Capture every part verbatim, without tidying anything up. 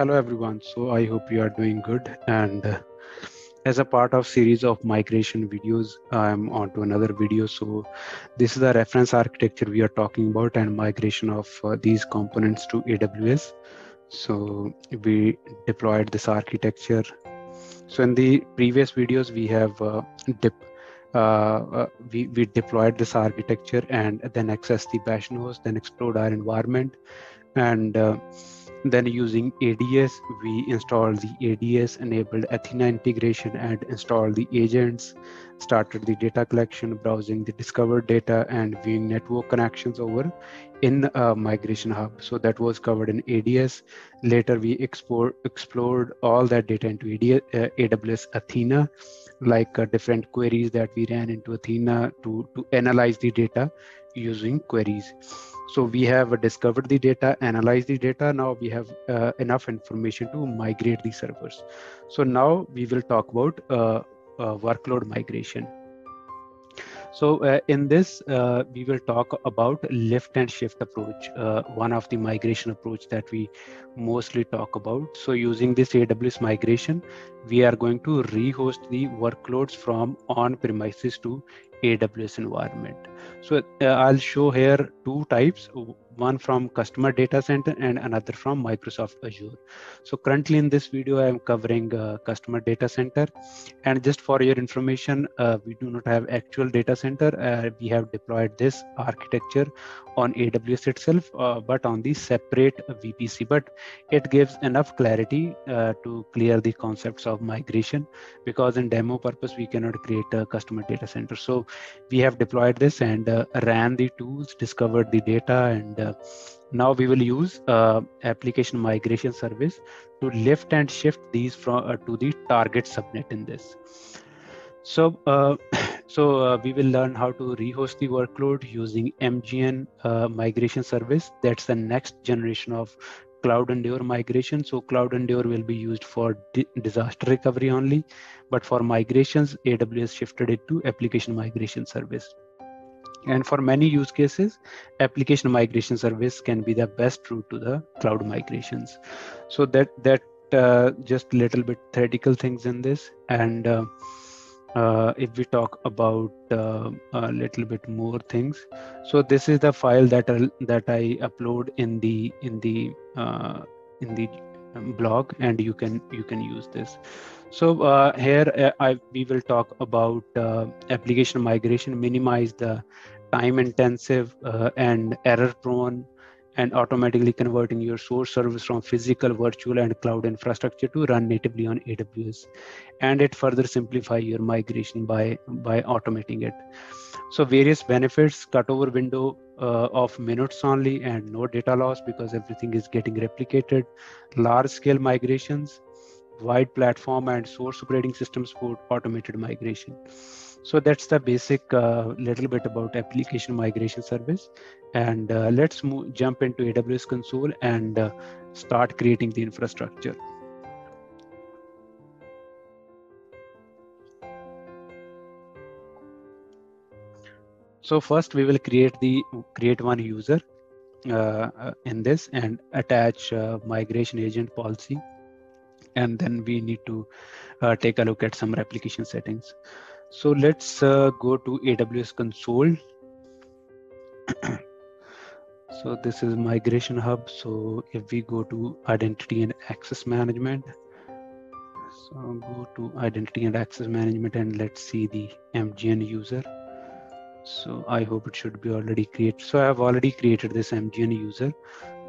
Hello everyone. So I hope you are doing good. And uh, as a part of series of migration videos, I'm on to another video. So this is the reference architecture we are talking about and migration of uh, these components to A W S. So we deployed this architecture. So in the previous videos, we have uh, dip, uh, uh, we, we deployed this architecture and then accessed the bash nodes, then explored our environment. And uh, then using A D S, we installed the A D S, enabled Athena integration and installed the agents, started the data collection, browsing the discovered data and viewing network connections over in a migration hub. So that was covered in A D S. Later, we export, explored all that data into A D S, uh, A W S Athena, like uh, different queries that we ran into Athena to, to analyze the data using queries. So we have discovered the data, analyzed the data. Now we have uh, enough information to migrate the servers. So now we will talk about uh, uh, workload migration. So uh, in this, uh, we will talk about lift and shift approach, uh, one of the migration approach that we mostly talk about. So using this A W S migration, we are going to rehost the workloads from on-premises to A W S environment. So uh, I'll show here two types, one from customer data center and another from Microsoft Azure. So currently in this video, I am covering uh, customer data center. And just for your information, uh, we do not have actual data center. Uh, we have deployed this architecture on A W S itself, uh, but on the separate V P C. But it gives enough clarity uh, to clear the concepts of migration, because in demo purpose, we cannot create a customer data center. So we have deployed this and uh, ran the tools, discovered the data, and uh, now we will use uh, application migration service to lift and shift these from uh, to the target subnet in this. So, uh, so uh, we will learn how to rehost the workload using M G N uh, migration service. That's the next generation of Cloud Endure migration. So Cloud Endure will be used for di disaster recovery only, but for migrations, A W S shifted it to application migration service. And for many use cases, application migration service can be the best route to the cloud migrations. So that, that uh, just little bit theoretical things in this. And uh, Uh, if we talk about uh, a little bit more things, so this is the file that I'll, that I upload in the in the uh, in the blog, and you can you can use this. So uh, here uh, I we will talk about uh, application migration, minimize the time intensive uh, and error prone, and automatically converting your source service from physical, virtual, and cloud infrastructure to run natively on A W S. And it further simplifies your migration by, by automating it. So various benefits, cutover window uh, of minutes only and no data loss because everything is getting replicated, large scale migrations, wide platform and source operating system support, automated migration. So that's the basic uh, little bit about application migration service. And uh, let's move, jump into A W S console and uh, start creating the infrastructure. So first we will create the create one user uh, in this and attach uh, migration agent policy. And then we need to uh, take a look at some replication settings. So let's uh, go to A W S console. So this is migration hub. So if we go to identity and access management, so go to identity and access management and let's see the M G N user. So I hope it should be already created. So I have already created this M G N user.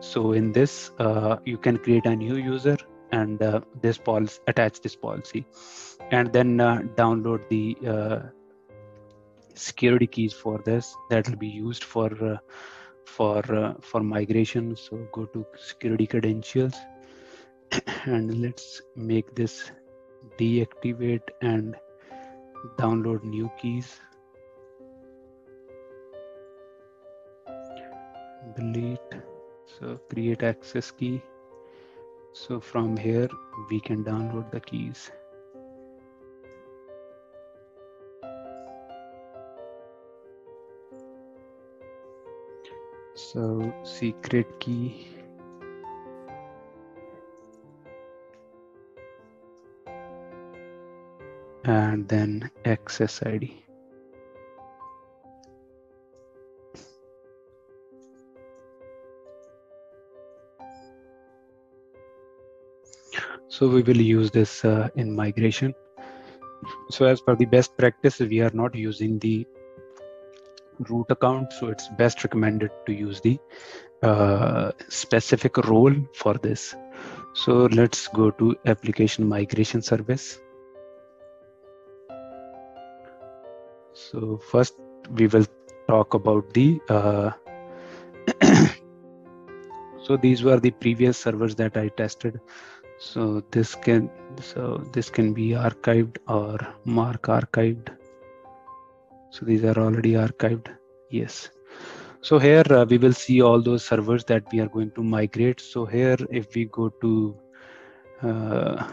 So in this, uh, you can create a new user and uh, this policy, attach this policy, and then uh, download the uh, security keys for this that will be used for uh, for uh, for migration. So go to security credentials and let's make this deactivate and download new keys. Delete. So create access key. So from here, we can download the keys. So secret key. then access I D. So we will use this uh, in migration. So as per the best practice, we are not using the root account. So it's best recommended to use the uh, specific role for this. So let's go to application migration service. So first we will talk about the, uh, so these were the previous servers that I tested. So this can, so this can be archived or mark archived. So these are already archived. Yes. So here uh, we will see all those servers that we are going to migrate. So here, if we go to, uh,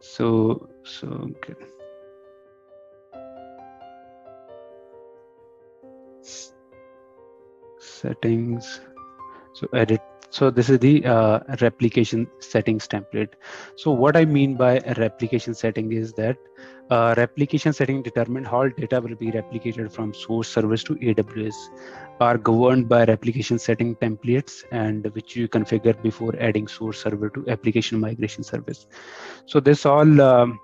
so, so, okay. Settings, so edit. So this is the uh, replication settings template. So what I mean by a replication setting is that uh, replication setting determines how data will be replicated from source servers to A W S are governed by replication setting templates and which you configure before adding source server to application migration service. So this all, um,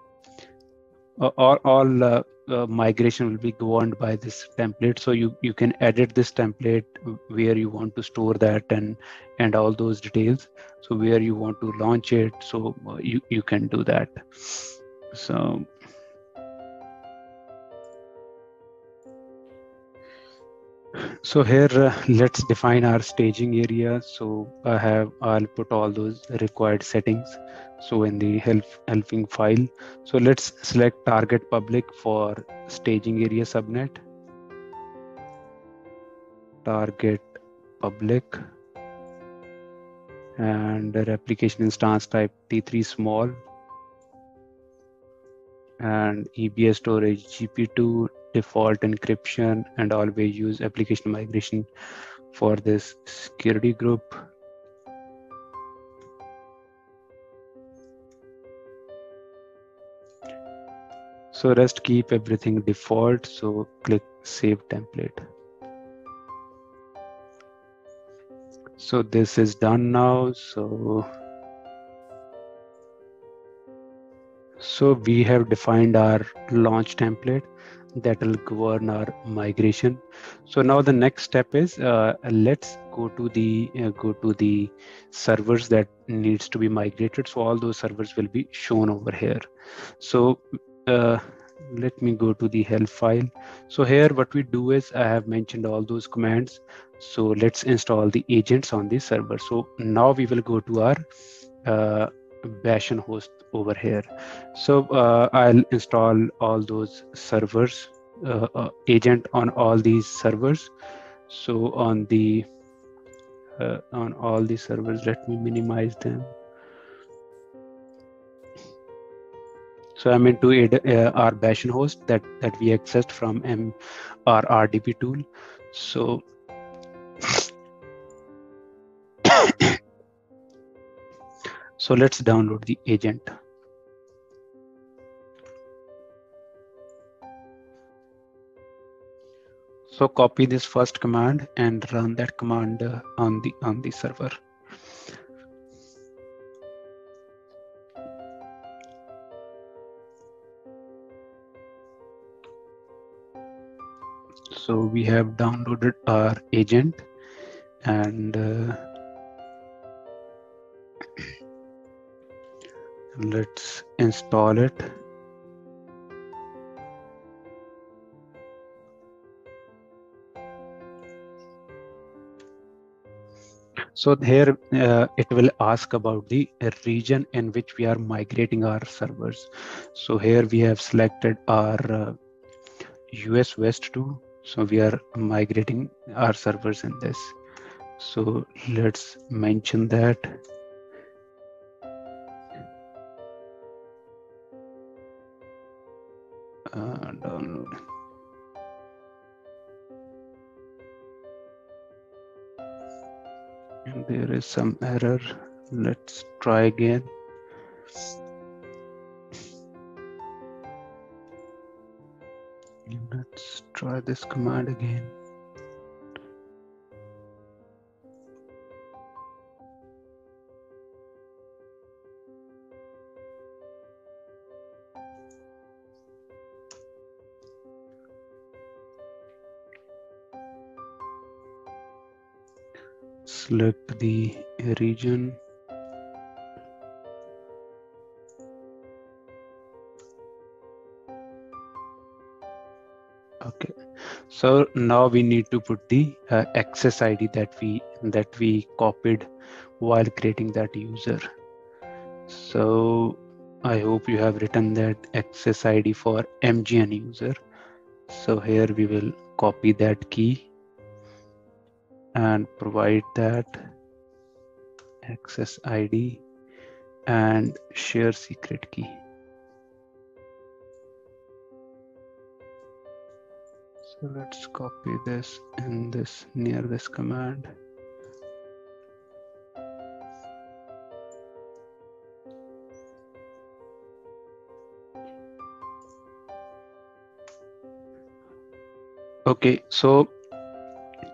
all, all uh, uh, migration will be governed by this template. So you, you can edit this template where you want to store that and and all those details. So where you want to launch it, so you, you can do that. So, so here, uh, let's define our staging area. So I have, I'll put all those required settings. So in the help helping file, so let's select target public for staging area subnet. Target public and replication instance type T three small and E B S storage G P two. Default encryption and always use application migration for this security group. So rest keep everything default. So click save template. So this is done now. So so we have defined our launch template that will govern our migration. So now the next step is uh, let's go to the uh, go to the servers that needs to be migrated. So all those servers will be shown over here. So uh, let me go to the help file. So here what we do is I have mentioned all those commands. So let's install the agents on the server. So now we will go to our uh, Bastion host over here. So uh, I'll install all those servers, uh, uh, agent on all these servers. So on the uh, on all the servers, let me minimize them. So I'm into it, uh, our Bastion host that that we accessed from M our R D P tool. So. So let's download the agent. So copy this first command and run that command uh, on the on the server. So we have downloaded our agent and uh, let's install it. So here uh, it will ask about the region in which we are migrating our servers. So here we have selected our uh, U S West too. So we are migrating our servers in this. So let's mention that. Uh, download. And there is some error. Let's try again. Let's try this command again. Select the region. Okay, so now we need to put the uh, access I D that we that we copied while creating that user. So I hope you have written that access I D for M G N user. So here we will copy that key and provide that access I D and share secret key. So let's copy this in this near this command. Okay, so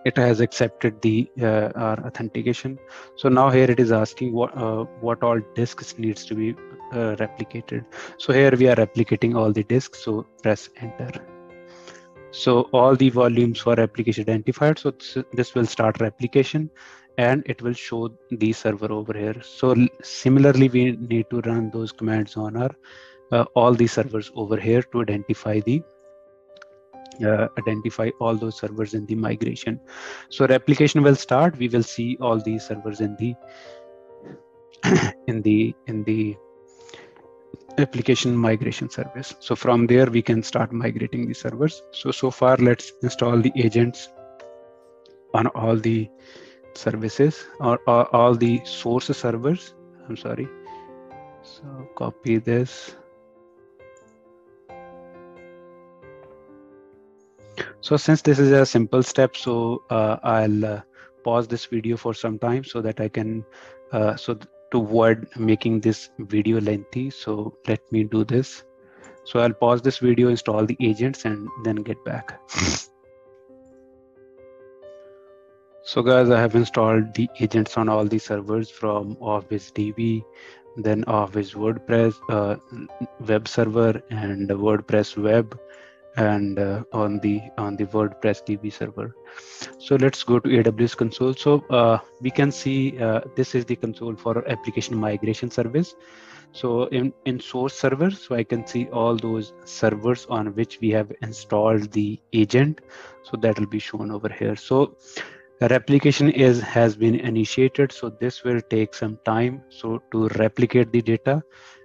it has accepted the uh, our authentication. So now here it is asking what uh, what all disks needs to be uh, replicated. So here we are replicating all the disks. So press enter. So all the volumes for replication identified. So this will start replication and it will show the server over here. So similarly, we need to run those commands on our uh, all the servers over here to identify the uh, identify all those servers in the migration. So replication will start. We will see all these servers in the in the in the application migration service. So from there we can start migrating the servers. So so far let's install the agents on all the services or, or all the source servers. I'm sorry. So copy this. So since this is a simple step, so uh, I'll uh, pause this video for some time so that I can uh, so to avoid making this video lengthy. So let me do this. So I'll pause this video, install the agents and then get back. So guys, I have installed the agents on all the servers from Office D B, then Office WordPress uh, web server and WordPress web and uh, on the on the WordPress D B server. So let's go to A W S console. So uh, we can see uh, this is the console for application migration service. So in, in source server, so I can see all those servers on which we have installed the agent. So that will be shown over here. So the replication is has been initiated. So this will take some time so to replicate the data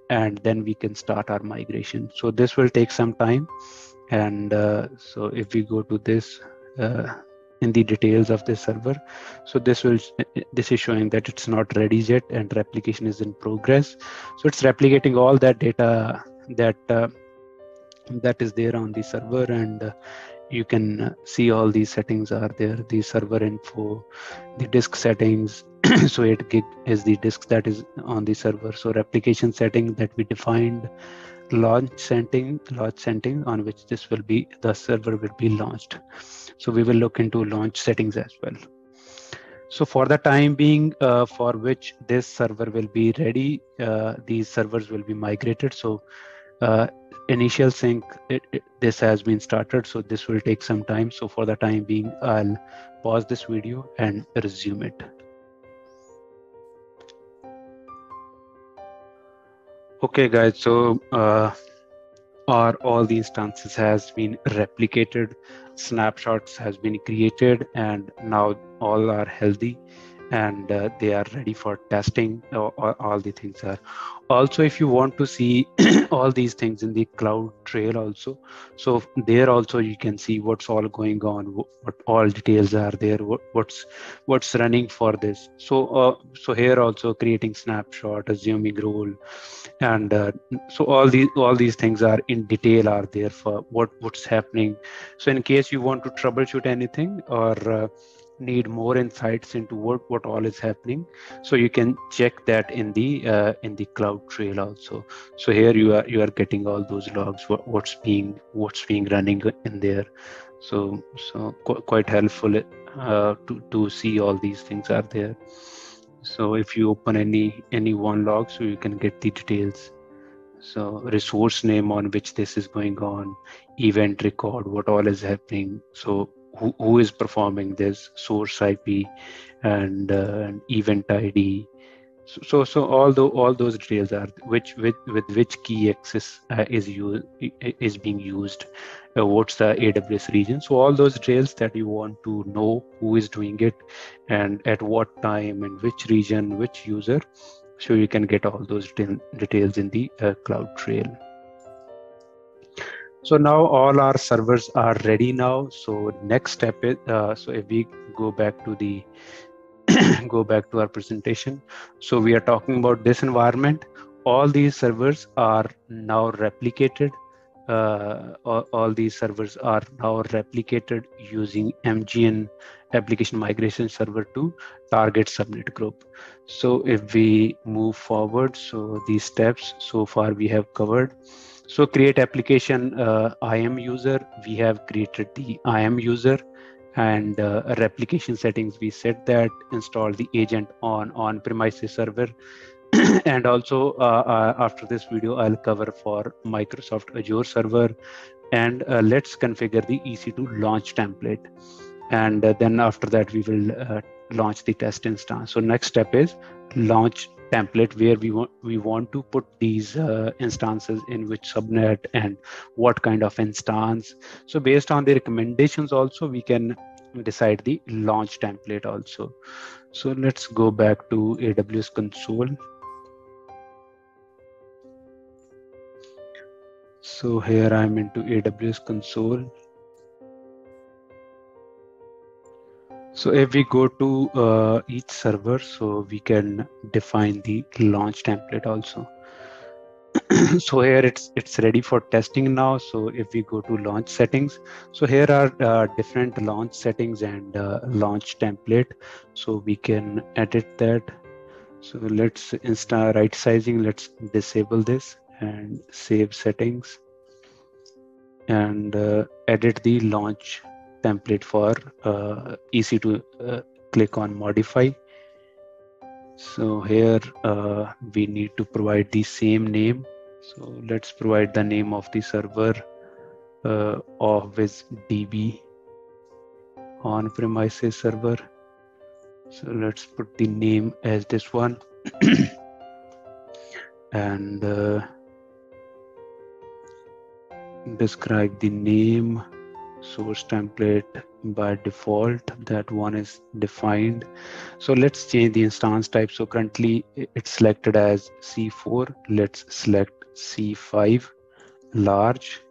and then we can start our migration. So this will take some time. And uh, so if we go to this uh, in the details of this server, so this will this is showing that it's not ready yet and replication is in progress. So it's replicating all that data that uh, that is there on the server, and uh, you can see all these settings are there, the server info, the disk settings. So eight gig is the disk that is on the server. So replication setting that we defined, launch setting, launch setting on which this will be, the server will be launched. So we will look into launch settings as well. So for the time being, uh, for which this server will be ready, uh, these servers will be migrated. So uh, initial sync, it, it, this has been started. So this will take some time. So for the time being, I'll pause this video and resume it. Okay guys, so uh, our, all the instances has been replicated, snapshots has been created, and now all are healthy and uh, they are ready for testing. Or, or all the things are. Also, if you want to see all these things in the CloudTrail also, so there also you can see what's all going on, what, what all details are there, what, what's what's running for this. So uh, so here also creating snapshot, assuming role, and uh, so all these all these things are in detail are there for what what's happening. So in case you want to troubleshoot anything or uh, need more insights into what, what all is happening. So you can check that in the uh, in the CloudTrail also. So here you are you are getting all those logs, what, what's being what's being running in there. So so qu quite helpful uh, to to see all these things are there. So if you open any any one log, so you can get the details. So resource name on which this is going on, event record, what all is happening. So who, who is performing this, source I P, and uh, event I D. So, so so all the all those details are which with with which key access uh, is used is being used. Uh, what's the A W S region? So all those details that you want to know who is doing it, and at what time, and which region, which user. So you can get all those details in the uh, CloudTrail. So now all our servers are ready now. So next step is, uh, so if we go back to the, go back to our presentation. So we are talking about this environment. All these servers are now replicated. Uh, all, all these servers are now replicated using M G N application migration server to target subnet group. So if we move forward, so these steps so far we have covered. So create application uh, I A M user. We have created the I A M user and uh, replication settings. We set that, install the agent on on-premises server. And also uh, uh, after this video, I'll cover for Microsoft Azure server, and uh, let's configure the E C two launch template. And uh, then after that, we will uh, launch the test instance. So next step is launch template, where we want we want to put these uh, instances in which subnet and what kind of instance. So based on the recommendations also, we can decide the launch template also. So let's go back to A W S console. So here I'm into A W S console. So if we go to uh, each server, so we can define the launch template also. So here it's it's ready for testing now. So if we go to launch settings, so here are uh, different launch settings and uh, launch template. So we can edit that. So let's insta right sizing. Let's disable this and save settings, and uh, edit the launch template for uh, E C two. Uh, click on modify. So here uh, we need to provide the same name. So let's provide the name of the server uh, of with D B on-premises server. So let's put the name as this one. And uh, describe the name, source template by default, that one is defined. So let's change the instance type. So currently it's selected as C four. Let's select C five large,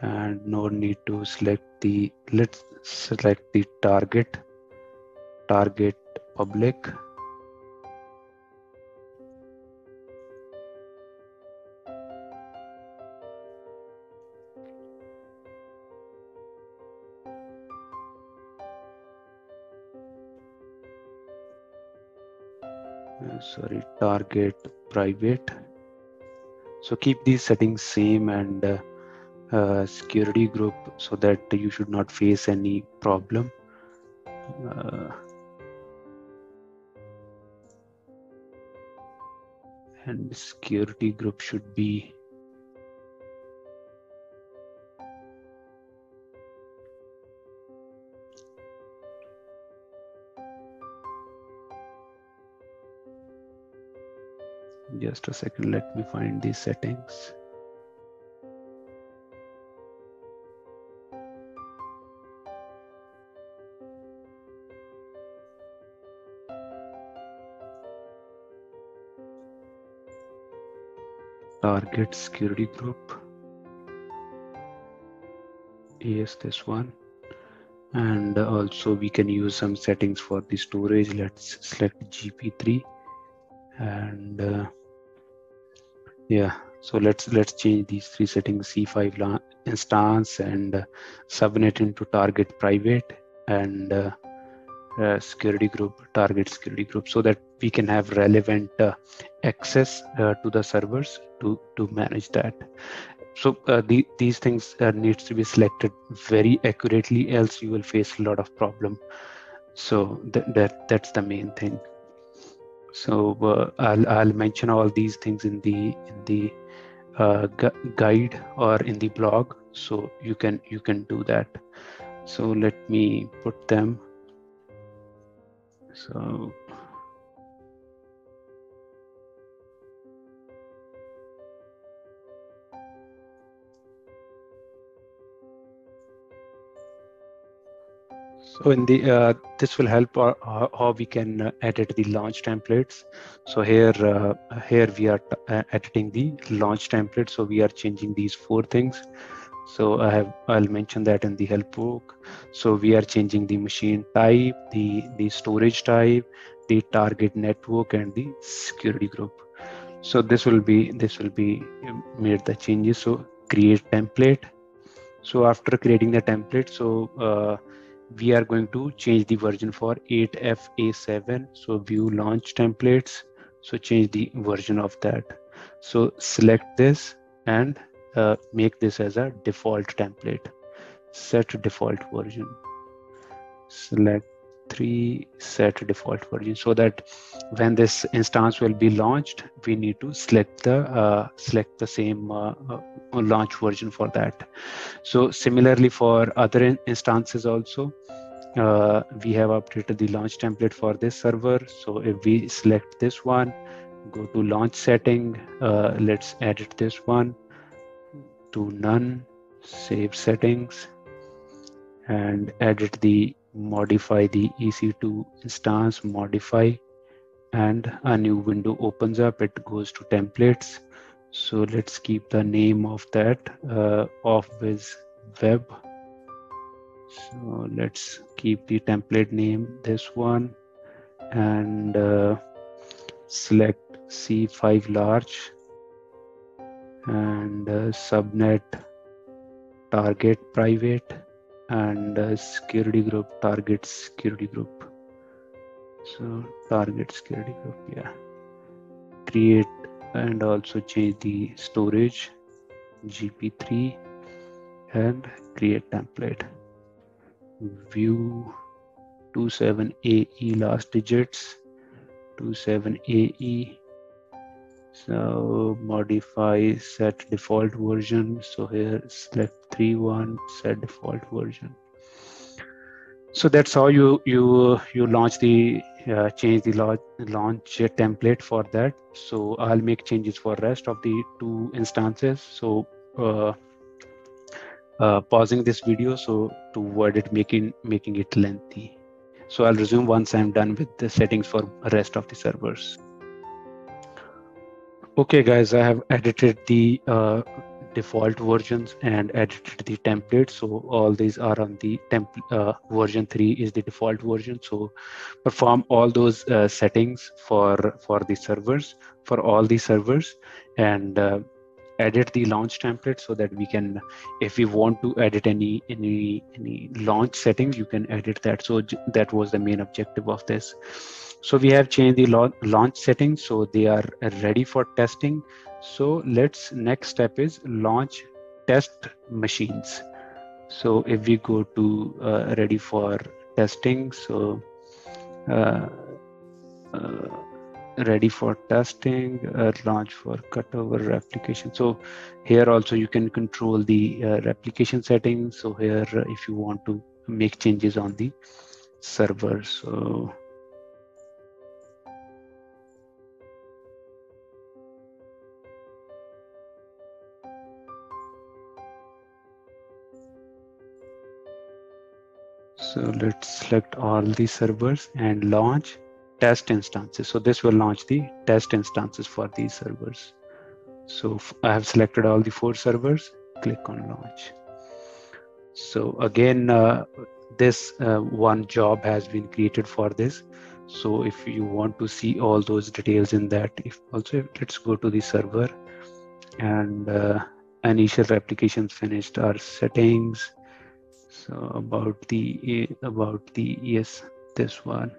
and no need to select the, let's select the target target public. Sorry, target private. So keep these settings same, and uh, uh, security group, so that you should not face any problem. Uh, and security group should be just a second, let me find these settings. Target security group. Yes, this one. And also we can use some settings for the storage. Let's select G P three, and uh, yeah, so let's let's change these three settings, C five instance, and uh, subnet into target private, and uh, uh, security group, target security group, so that we can have relevant uh, access uh, to the servers to, to manage that. So uh, the, these things uh, needs to be selected very accurately, else you will face a lot of problem. So th that that's the main thing. So uh, I'll, I'll mention all these things in the in the uh, gu guide or in the blog, so you can you can do that. So let me put them. So. So in the uh, this will help our, uh, how we can uh, edit the launch templates. So here uh, here we are uh, editing the launch template. So we are changing these four things. So I have I'll mention that in the help book. So we are changing the machine type, the the storage type, the target network, and the security group. So this will be this will be made the changes. So create template. So after creating the template, so uh, we are going to change the version for eight F A seven. So view launch templates. So change the version of that. So select this and uh, make this as a default template. Set default version. Select three, set default version. So that when this instance will be launched, we need to select the uh, select the same uh, uh, launch version for that. So similarly for other in instances also, uh, we have updated the launch template for this server. So if we select this one, go to launch setting, uh, let's edit this one to none, save settings, and edit the modify the E C two instance, modify, and a new window opens up. It goes to templates. So let's keep the name of that uh, Office Web. So let's keep the template name, this one, and uh, select C five large and uh, subnet target private, and uh, security group target security group. So target security group, yeah. Create and also change the storage G P three and create template. View two seven A E last digits, two seven A E. So modify set default version. So here select three one, set default version. So that's how you you you launch the uh, change the launch launch template for that. So I'll make changes for rest of the two instances. So uh, uh, pausing this video so to avoid it making making it lengthy. So I'll resume once I'm done with the settings for rest of the servers. Okay guys, I have edited the uh, default versions and edited the template. So all these are on the temp uh, version three is the default version. So perform all those uh, settings for for the servers, for all the servers, and uh, edit the launch template so that we can, if we want to edit any any any launch settings, you can edit that. So that was the main objective of this. So we have changed the launch settings, so they are ready for testing. So let's, next step is launch test machines. So if we go to uh, ready for testing, so uh, uh, ready for testing, uh, launch for cutover replication. So here also you can control the uh, replication settings. So here uh, if you want to make changes on the server, so. So let's select all the servers and launch test instances. So this will launch the test instances for these servers. So I have selected all the four servers, click on launch. So again, uh, this uh, one job has been created for this. So if you want to see all those details in that, if also let's go to the server and uh, initial replications finished are settings. So about the about the yes this one.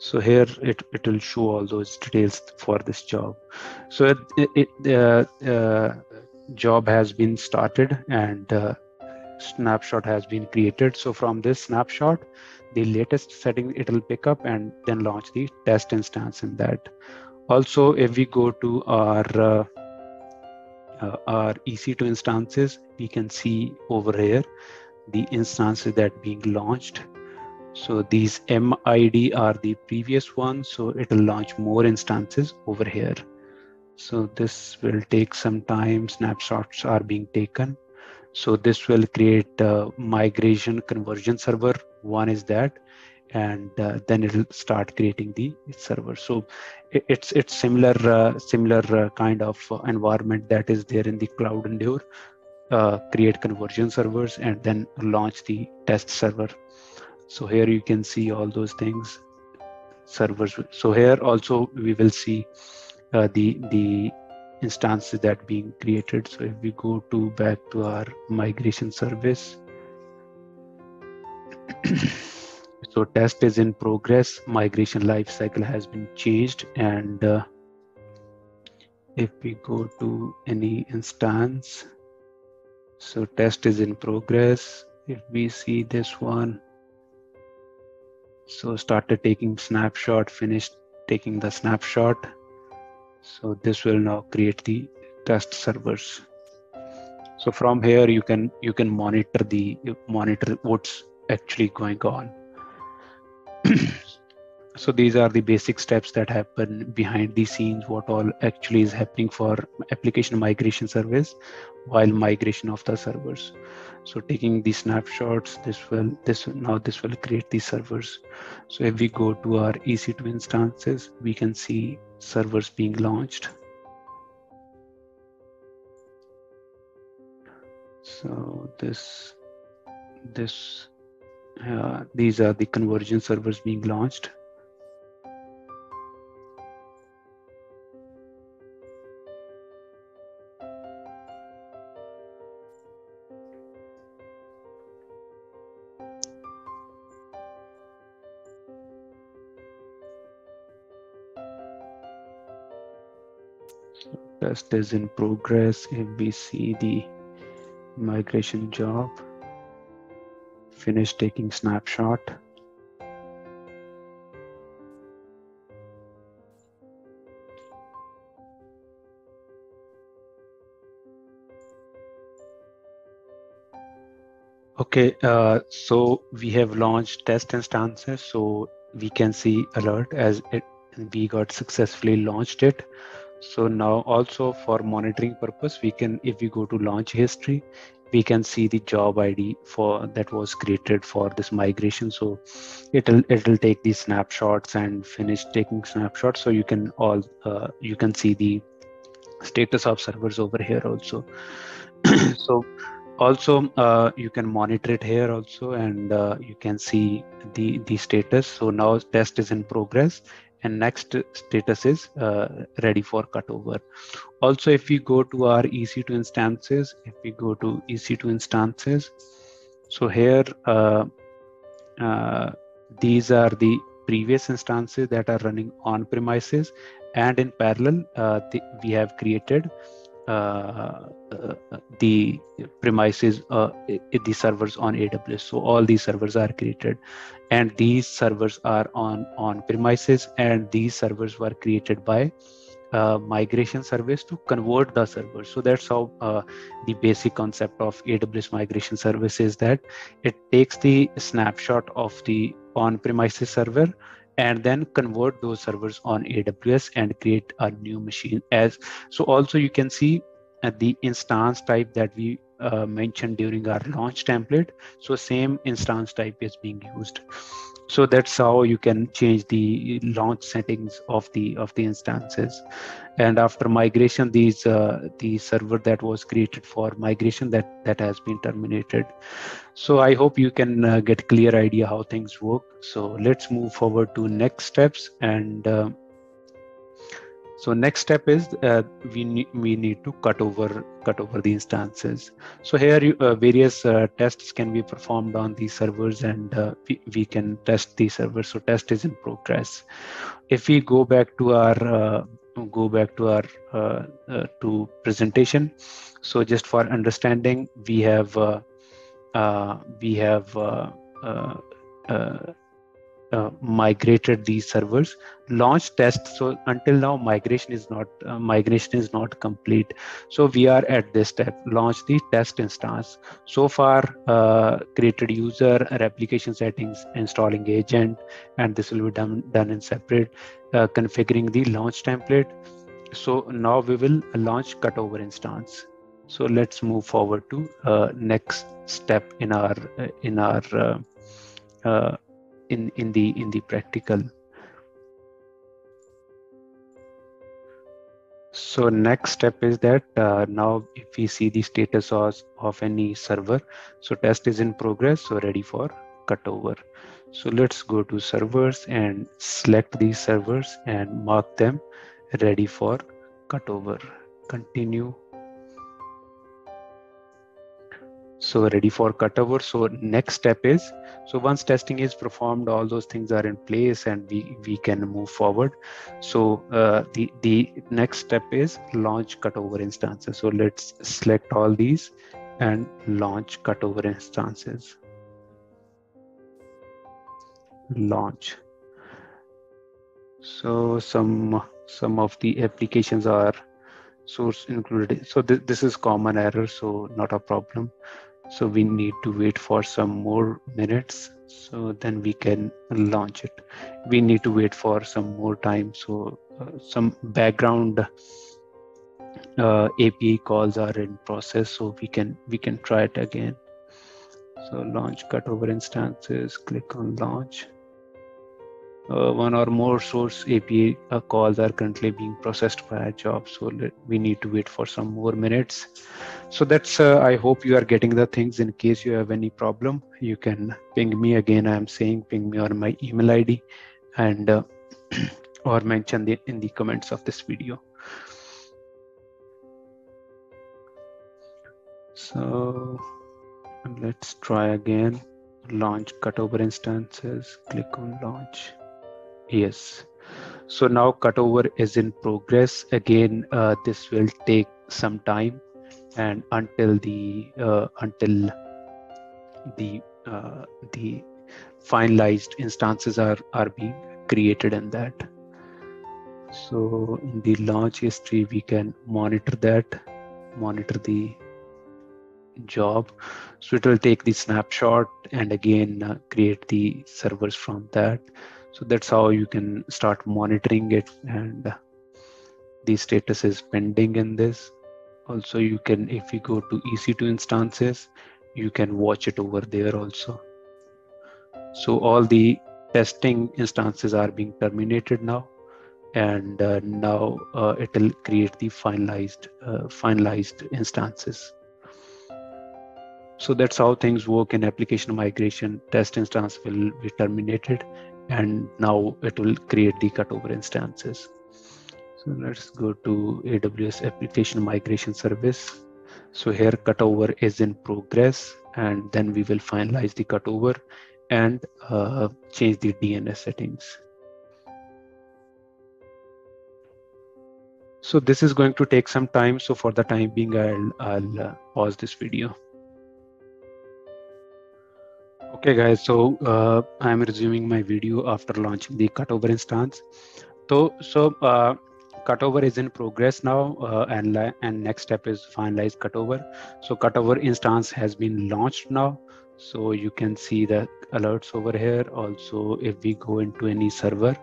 So here it, it will show all those details for this job. So it, it, the uh, uh, job has been started and uh, snapshot has been created. So from this snapshot, the latest setting it will pick up and then launch the test instance in that. Also, if we go to our uh, uh, our E C two instances, we can see over here the instances that being launched. So these M I D are the previous ones, so it will launch more instances over here. So this will take some time, snapshots are being taken. So this will create a migration conversion server, one is that, and uh, then it will start creating the server. So it, it's it's similar uh, similar uh, kind of environment that is there in the Cloud Endure. Uh, create conversion servers and then launch the test server. So here you can see all those things, servers. So here also we will see uh, the the instances that being created. So if we go to back to our migration service, so test is in progress. Migration lifecycle has been changed, and uh, if we go to any instance. So test is in progress. If we see this one, so started taking snapshot, finished taking the snapshot. So this will now create the test servers. So from here you can you can monitor the monitor what's actually going on. So these are the basic steps that happen behind the scenes, what all actually is happening for application migration service while migration of the servers. So taking the snapshots, this will, this now this will create the servers. So if we go to our E C two instances, we can see servers being launched. So this, this, uh, these are the conversion servers being launched. Test is in progress. If we see the migration job, finish taking snapshot. Okay, uh, so we have launched test instances, so we can see alert as it we got successfully launched it. So now also for monitoring purpose, we can, if we go to launch history, we can see the job I D for that was created for this migration. So it'll it'll take these snapshots and finish taking snapshots. So you can all uh, you can see the status of servers over here also. So also uh, you can monitor it here also, and uh, you can see the the status. So now test is in progress. And next status is uh, ready for cutover. Also, if we go to our E C two instances, if we go to E C two instances, so here uh, uh, these are the previous instances that are running on premises, and in parallel uh, the, we have created uh, uh, the premises, uh, the servers on A W S. So all these servers are created, and these servers are on on premises, and these servers were created by uh, migration service to convert the servers. So that's how uh, the basic concept of A W S migration service is, that it takes the snapshot of the on-premises server and then convert those servers on A W S and create a new machine. As so also you can see at the instance type that we Uh, mentioned during our launch template. So same instance type is being used. So that's how you can change the launch settings of the of the instances. And after migration, these uh, the server that was created for migration that that has been terminated. So I hope you can uh, get clear idea how things work. So let's move forward to next steps. And uh, So next step is uh, we need we need to cut over cut over the instances. So here you, uh, various uh, tests can be performed on these servers, and uh, we, we can test the server. So test is in progress. If we go back to our uh, go back to our uh, uh, to presentation. So just for understanding, we have uh, uh, we have uh, uh, uh, Uh, migrated these servers, launch tests. So until now, migration is not uh, migration is not complete. So we are at this step, launch the test instance. So far, uh, created user, replication settings, installing agent, and this will be done done in separate. Uh, configuring the launch template. So now we will launch cutover instance. So let's move forward to uh, next step in our in our. Uh, uh, in in the in the practical. So next step is that uh, now if we see the status of, of any server, so test is in progress, so ready for cutover. So let's go to servers and select these servers and mark them ready for cutover. Continue. So ready for cutover. So next step is, so once testing is performed, all those things are in place and we, we can move forward. So uh, the, the next step is launch cutover instances. So let's select all these and launch cutover instances. Launch. So some, some of the applications are source included. So th this is common error, so not a problem. So we need to wait for some more minutes, so then we can launch it. We need to wait for some more time. So uh, some background uh, A P I calls are in process, so we can we can try it again. So launch cutover instances, click on launch. Uh, one or more source A P I uh, calls are currently being processed by our job. So let, we need to wait for some more minutes. So that's, uh, I hope you are getting the things. In case you have any problem, you can ping me again. I'm saying ping me on my email I D and uh, or mention it in the comments of this video. So let's try again. Launch cutover instances, click on launch. Yes, so now cutover is in progress. Again, uh, this will take some time, and until the uh, until the uh, the finalized instances are are being created in that. So in the launch history, we can monitor that, monitor the job. So it will take the snapshot and again uh, create the servers from that. So that's how you can start monitoring it, and the status is pending in this. Also, you can, if you go to E C two instances, you can watch it over there also. So all the testing instances are being terminated now, and uh, now uh, it will create the finalized uh, finalized instances. So that's how things work in application migration. Test instance will be terminated, and now it will create the cutover instances. So let's go to A W S application migration service. So here cutover is in progress, and then we will finalize the cutover and uh, change the D N S settings. So this is going to take some time. So for the time being, I'll, I'll uh, pause this video. Okay guys, so uh, I'm resuming my video after launching the cutover instance. So, so uh, cutover is in progress now, uh, and, and next step is finalize cutover. So cutover instance has been launched now. So you can see the alerts over here. Also, if we go into any server,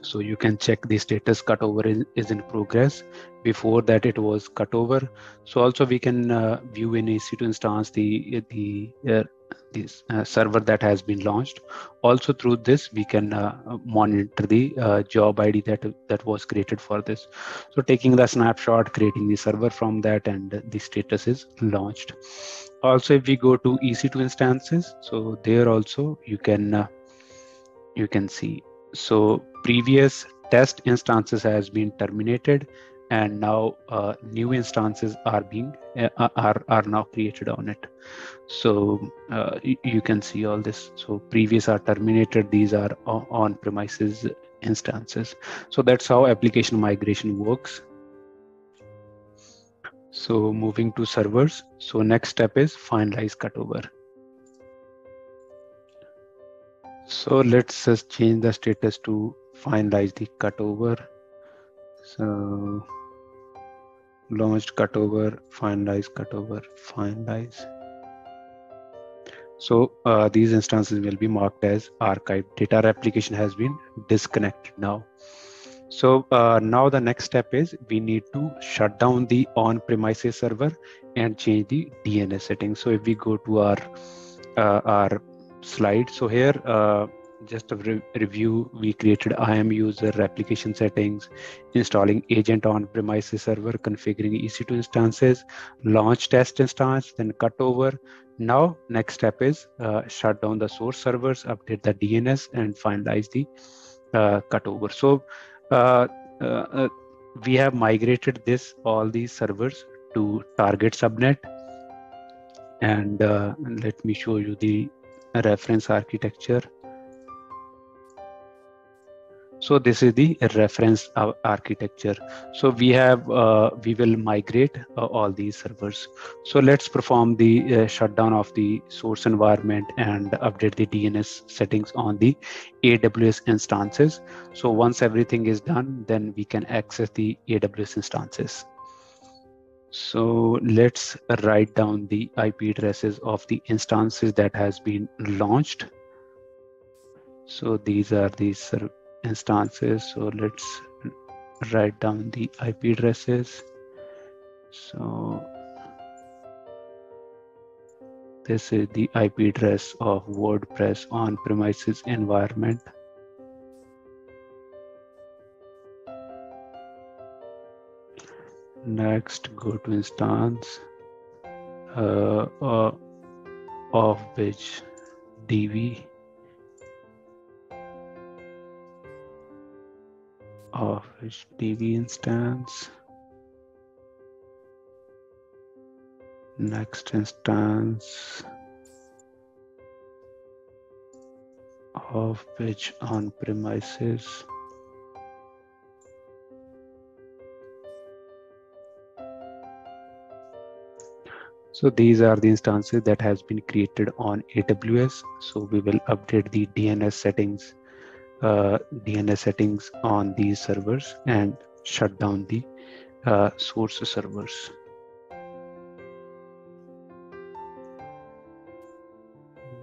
so you can check the status cutover is, is in progress. Before that, it was cutover. So also we can uh, view in E C two instance the the uh, this uh, server that has been launched. Also through this, we can uh, monitor the uh, job I D that that was created for this. So taking the snapshot, creating the server from that, and the status is launched. Also, if we go to E C two instances, so there also you can uh, you can see. So previous test instances has been terminated, and now uh, new instances are being uh, are are now created on it. So uh, you can see all this. So previous are terminated; these are on-premises instances. So that's how application migration works. So moving to servers. So next step is finalize cutover. So let's just change the status to finalize the cutover. So launched cutover, finalize cutover, finalize. So uh, these instances will be marked as archived data. Our application has been disconnected now. So uh, now the next step is we need to shut down the on-premises server and change the D N S settings. So if we go to our uh, our slide, so here uh, just a re review, we created I A M user, application settings, installing agent on-premises server, configuring E C two instances, launch test instance, then cutover. Now next step is uh, shut down the source servers, update the D N S, and finalize the uh, cutover. So Uh, uh, uh, we have migrated this all these servers to target subnet, and uh, let me show you the reference architecture. So this is the reference architecture. So we have uh, we will migrate uh, all these servers. So let's perform the uh, shutdown of the source environment and update the D N S settings on the A W S instances. So once everything is done, then we can access the A W S instances. So let's write down the I P addresses of the instances that has been launched. So these are the servers. Instances. So let's write down the I P addresses. So this is the I P address of WordPress on-premises environment. Next, go to instance uh, uh, of which D V of which D V instance, next instance of which on premises, so these are the instances that has been created on A W S. So we will update the D N S settings Uh, D N S settings on these servers and shut down the uh, source servers.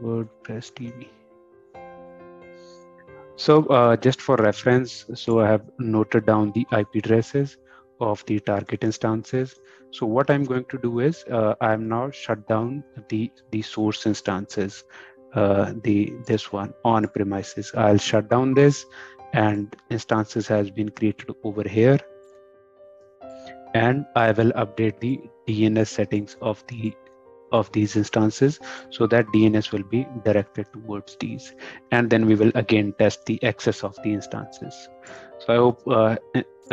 WordPress T V. So uh, just for reference, so I have noted down the I P addresses of the target instances. So what I'm going to do is uh, I'm now shut down the, the source instances. Uh, the this one on premises, I'll shut down this, and instances has been created over here, and I will update the D N S settings of the of these instances so that D N S will be directed towards these, and then we will again test the access of the instances. So I hope uh,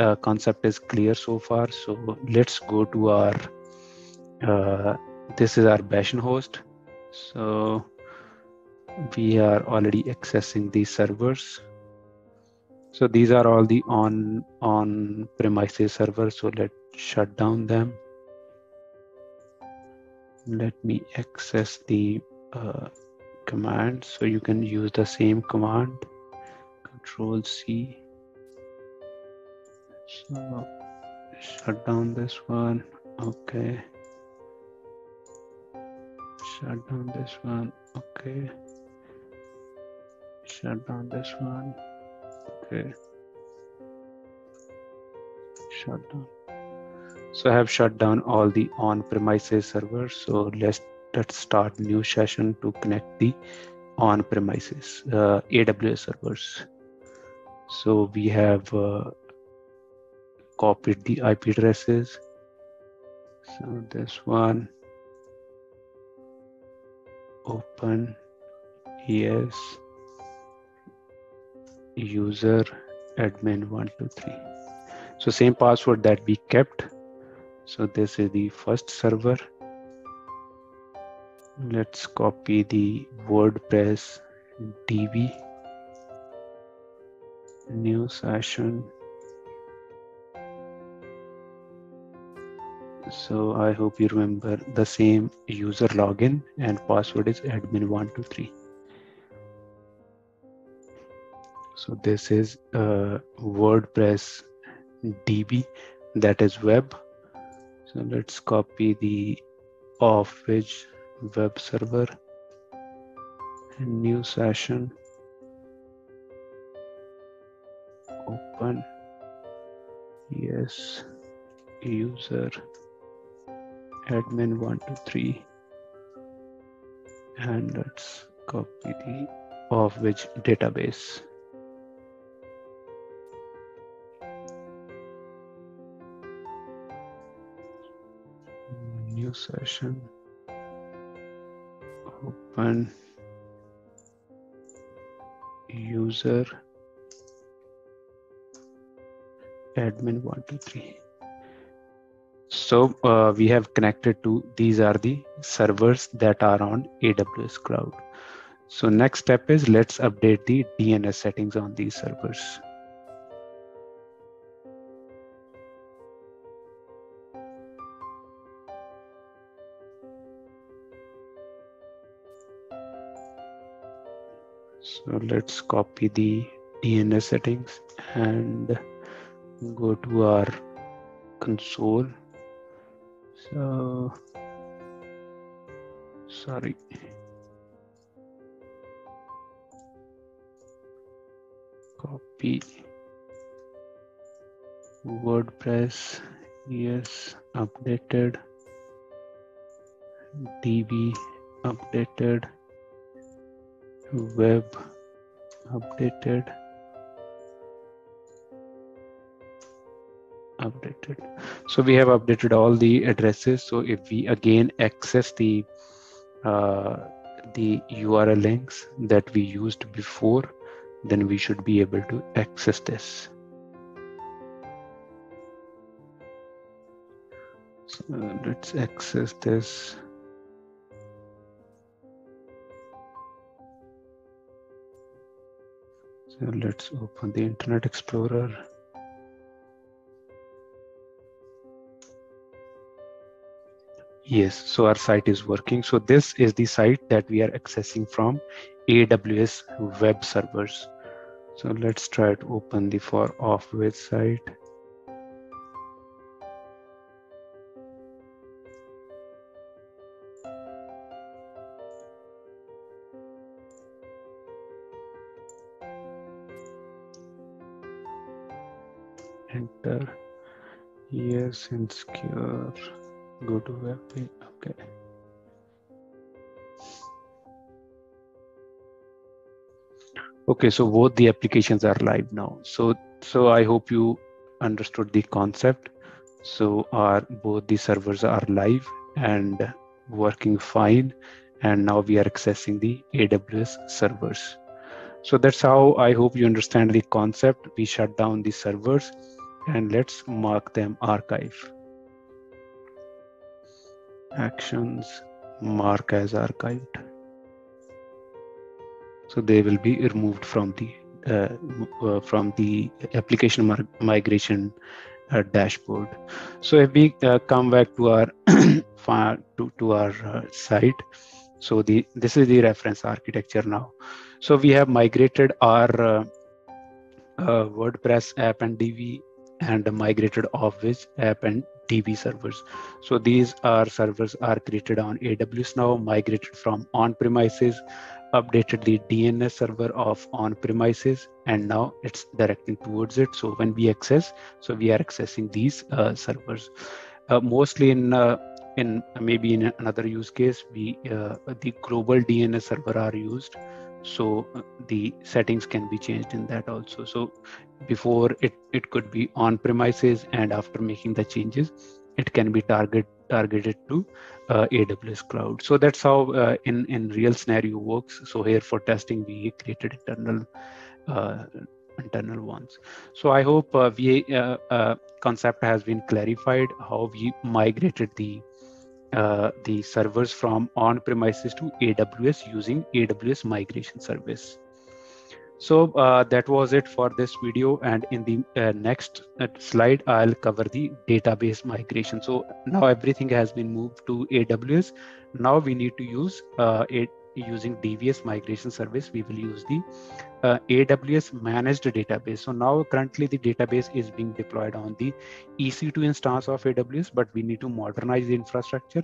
uh, concept is clear so far. So let's go to our uh, this is our Bastion host. So we are already accessing these servers. So these are all the on on premises servers. So let's shut down them. Let me access the uh, command. So you can use the same command, Control C. So shut down this one. Okay. Shut down this one. Okay. Shut down this one. Okay. Shut down. So I have shut down all the on-premises servers. So let's, let's start new session to connect the on-premises uh, A W S servers. So we have uh, copied the I P addresses. So this one. Open. Yes. User admin one two three. So same password that we kept. So this is the first server. Let's copy the WordPress D B, new session. So I hope you remember the same user login and password is admin one two three. So this is uh, WordPress D B, that is web. So let's copy the off page web server, new session, open, yes, user admin one two three, and let's copy the of which database. New session, open, user admin one two three. So uh, we have connected to, these are the servers that are on A W S cloud. So next step is let's update the D N S settings on these servers. So let's copy the D N S settings and go to our console. So, sorry. Copy WordPress, yes, updated. D B, updated. Web, updated. Updated. So we have updated all the addresses. So if we again access the uh, the U R L links that we used before, then we should be able to access this. So let's access this. So let's open the Internet Explorer. Yes, so our site is working. So this is the site that we are accessing from A W S web servers. So let's try to open the for off website. Enter, yes, and secure. Go to web page, okay. Okay, so both the applications are live now. So, so I hope you understood the concept. So our, both the servers are live and working fine. And now we are accessing the A W S servers. So that's how I hope you understand the concept. We shut down the servers and let's mark them archive. Actions, mark as archived. So they will be removed from the uh, uh, from the application migration uh, dashboard. So if we uh, come back to our to, to our uh, site, so the this is the reference architecture now. So we have migrated our uh, uh, WordPress app and D B and migrated Office app and D B servers. So these are servers are created on A W S now, migrated from on-premises, updated the D N S server of on-premises, and now it's directing towards it. So when we access, so we are accessing these uh, servers. Uh, mostly in, uh, in maybe in another use case, we uh, the global D N S server are used. So the settings can be changed in that also. So before it, it could be on premises, and after making the changes, it can be target targeted to uh, A W S cloud. So that's how uh, in, in real scenario works. So here for testing, we created internal uh, internal ones. So I hope uh, V A uh, uh, concept has been clarified, how we migrated the uh, the servers from on-premises to A W S using A W S migration service. So uh, that was it for this video, and in the uh, next uh, slide, I'll cover the database migration. So now everything has been moved to A W S. Now we need to use uh, it using D V S migration service. We will use the uh, A W S managed database. So now currently the database is being deployed on the E C two instance of A W S, but we need to modernize the infrastructure.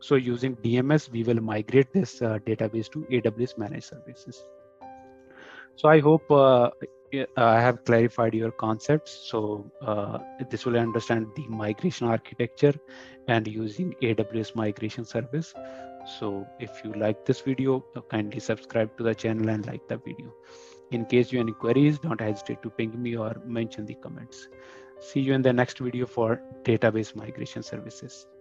So using D M S, we will migrate this uh, database to A W S managed services. So I hope uh, I have clarified your concepts. So uh, this will understand the migration architecture and using A W S migration service. So if you like this video, kindly subscribe to the channel and like the video. In case you have any queries, don't hesitate to ping me or mention the comments. See you in the next video for database migration services.